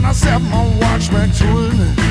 I set my watch back to it.